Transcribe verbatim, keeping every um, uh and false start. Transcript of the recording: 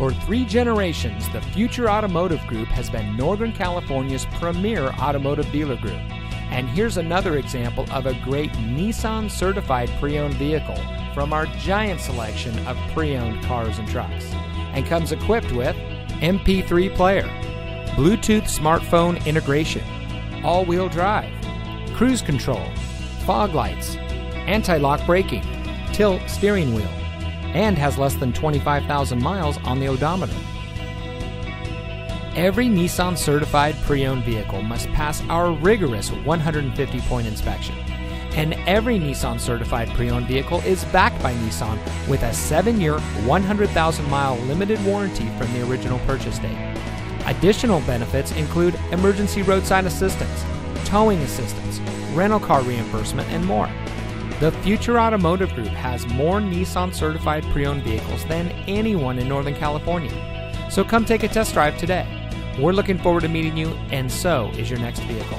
For three generations, the Future Automotive Group has been Northern California's premier automotive dealer group. And here's another example of a great Nissan-certified pre-owned vehicle from our giant selection of pre-owned cars and trucks. And comes equipped with M P three player, Bluetooth smartphone integration, all-wheel drive, cruise control, fog lights, anti-lock braking, tilt steering wheel, and has less than twenty-five thousand miles on the odometer. Every Nissan-certified pre-owned vehicle must pass our rigorous one hundred fifty point inspection. And every Nissan-certified pre-owned vehicle is backed by Nissan with a seven year, one hundred thousand mile limited warranty from the original purchase date. Additional benefits include emergency roadside assistance, towing assistance, rental car reimbursement, and more. The Future Automotive Group has more Nissan-certified pre-owned vehicles than anyone in Northern California. So come take a test drive today. We're looking forward to meeting you, and so is your next vehicle.